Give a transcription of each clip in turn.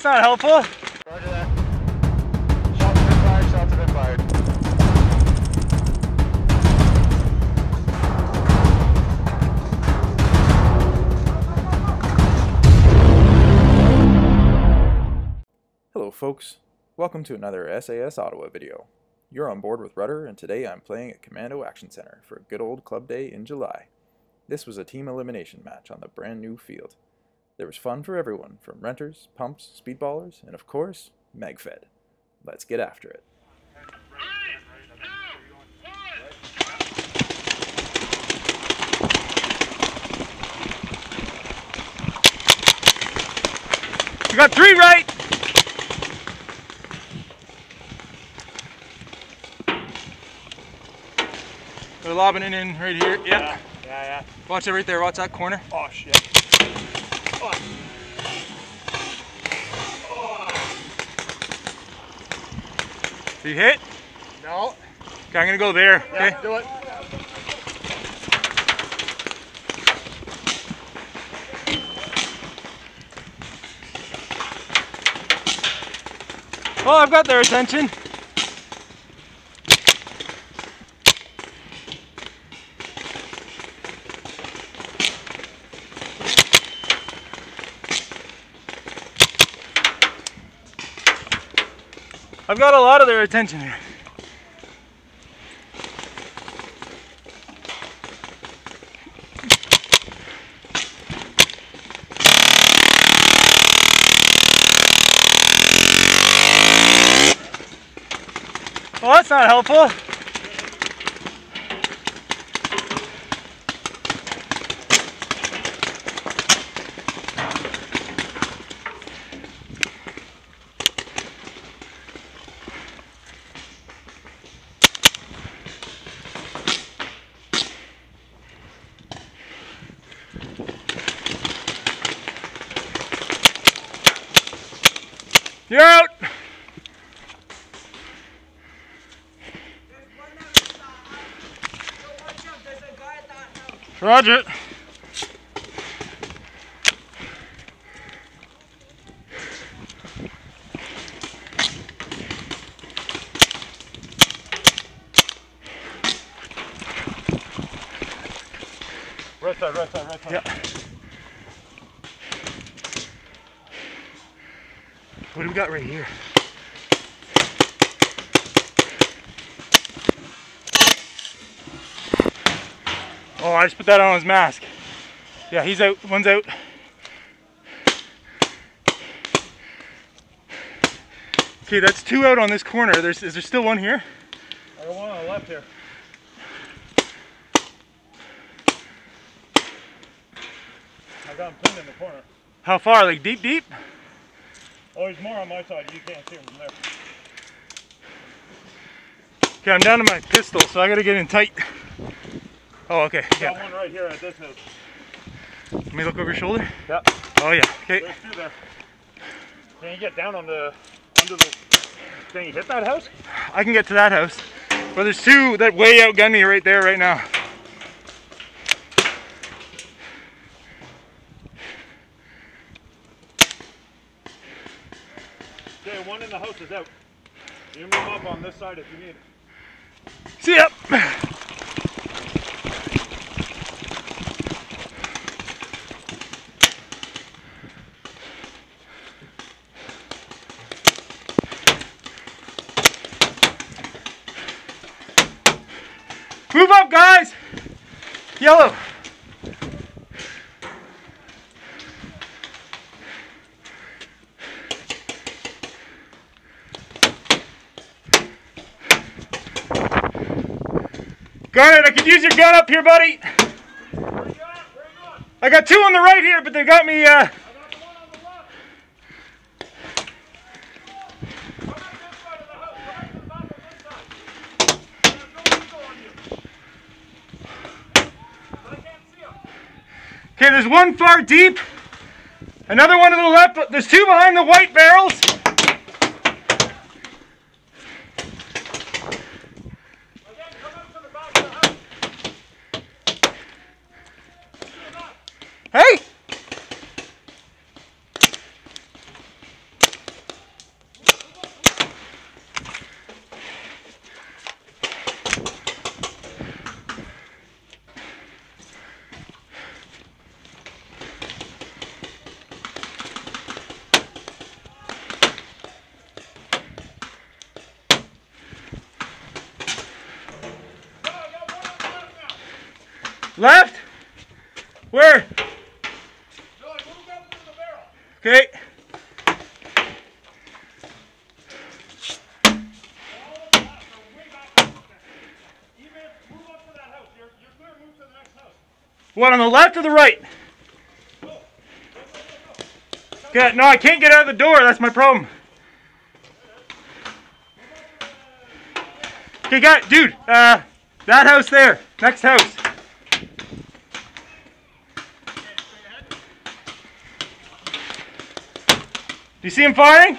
that's not helpful. Roger that. Shots have been fired, shots have been fired. Hello folks, welcome to another SAS Ottawa video. You're on board with Rudder, and today I'm playing at Commando Action Center for a good old club day in July. This was a team elimination match on the brand new field. There was fun for everyone, from renters, pumps, speedballers, and of course, MagFed. Let's get after it. We got three right! They're lobbing it in right here. Yep. Yeah. Watch it right there, watch that corner. Oh, shit. Oh. Oh. Did you hit? No. Okay, I'm gonna go there. Yeah, okay. Do it. Well, I've got their attention. I've got a lot of their attention here. Well, that's not helpful. You're out! Roger. Right side. Yeah. What do we got right here? Oh, I just put that on his mask. Yeah, he's out. One's out. Okay, that's two out on this corner. Is there still one here? I got one on the left here. I got him pinned in the corner. How far? Like deep? Oh, there's more on my side. You can't see them from there. Okay, I'm down to my pistol, so I gotta get in tight. Oh, okay. Yeah. Got one right here at this house. Let me look over your shoulder. Yep. Oh yeah. Okay. There's two there. Can you get down on the under the? Can you hit that house? I can get to that house, but there's two that way outgun me right there right now. Okay, one in the house is out. You move up on this side if you need it. See ya! Move up, guys! Yellow! Garnet, I could use your gun up here, buddy. I got two on the right here, but they got me. I got the one on the left. Okay, there's one far deep. Another one to the left. But there's two behind the white barrels. Hey! Left? Where? Joey, move up into the barrel. Okay. What, on the left or the right? Okay, no, I can't get out of the door. That's my problem. Okay, guys, dude, that house there. Next house. Do you see him firing?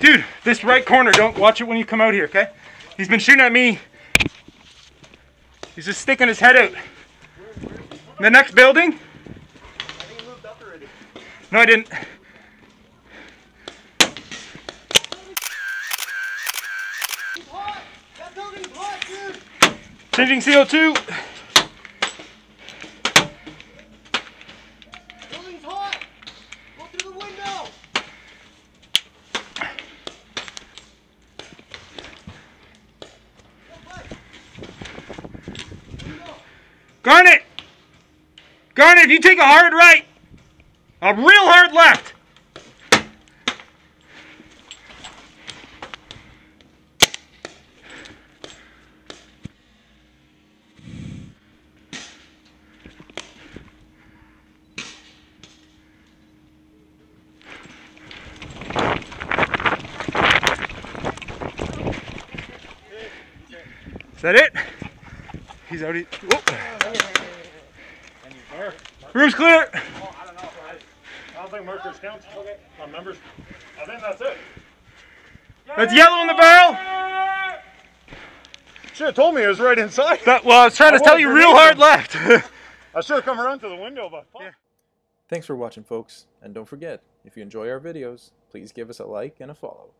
Dude, this right corner, don't watch it when you come out here, okay? He's been shooting at me. He's just sticking his head out. In the next building? I think he moved up already. No, I didn't. He's hot! That building's hot, dude! Changing CO2. Building's hot! Go through the window! Garnet! Garnet, if you take a hard right, a real hard left. Is that it? He's out here. Room's clear. Oh, I don't know. I don't think markers count. Okay. My members. I think that's it. That's yellow in the barrel. Should have told me it was right inside. That, well, I was trying to tell you real hard left. I should have come around to the window, but yeah. Thanks for watching, folks, and don't forget, if you enjoy our videos, please give us a like and a follow.